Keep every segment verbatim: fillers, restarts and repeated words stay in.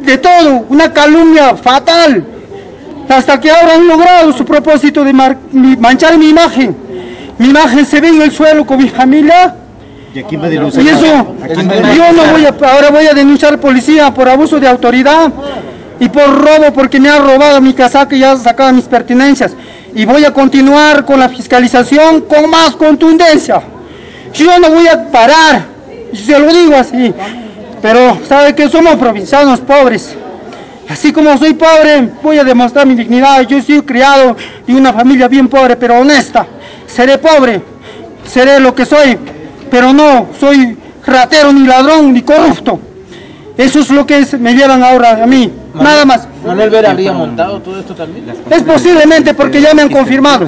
de todo, una calumnia fatal, hasta que ahora han logrado su propósito de manchar mi imagen. Mi imagen se ve en el suelo con mi familia. Y aquí me denuncian. Y eso, yo no voy a, ahora voy a denunciar policía por abuso de autoridad y por robo, porque me ha robado mi casaca y ha sacado mis pertenencias. Y voy a continuar con la fiscalización con más contundencia. Yo no voy a parar, se lo digo así. Pero, ¿sabe qué? Somos provincianos pobres. Así como soy pobre, voy a demostrar mi dignidad. Yo he sido criado en una familia bien pobre, pero honesta. Seré pobre, seré lo que soy, pero no soy ratero, ni ladrón, ni corrupto. Eso es lo que es, me llevan ahora a mí, Manuel, nada más. ¿Manuel Vera habría montado todo esto también? Es posiblemente, porque ya me han confirmado.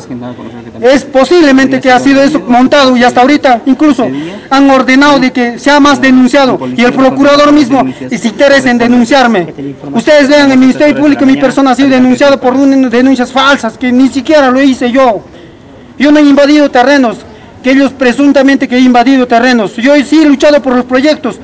Es posiblemente que ha sido eso montado, y hasta ahorita incluso han ordenado de que sea más denunciado, y el procurador mismo se interesa en denunciarme. Ustedes vean, el Ministerio Público, mi persona ha sido denunciada por denuncias falsas, que ni siquiera lo hice yo. Yo no he invadido terrenos, que ellos presuntamente que he invadido terrenos. Yo sí he luchado por los proyectos.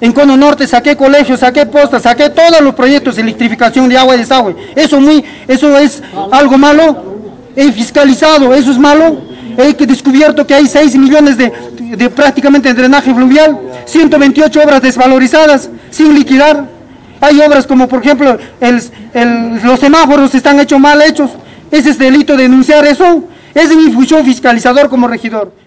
En Cono Norte saqué colegios, saqué postas, saqué todos los proyectos de electrificación de agua y desagüe. Eso, muy, eso es algo malo. He fiscalizado, eso es malo. He descubierto que hay seis millones de, de prácticamente de drenaje fluvial, ciento veintiocho obras desvalorizadas, sin liquidar. Hay obras como, por ejemplo, el, el, los semáforos están hechos mal hechos. Ese es delito denunciar eso. Esa es mi función fiscalizador como regidor.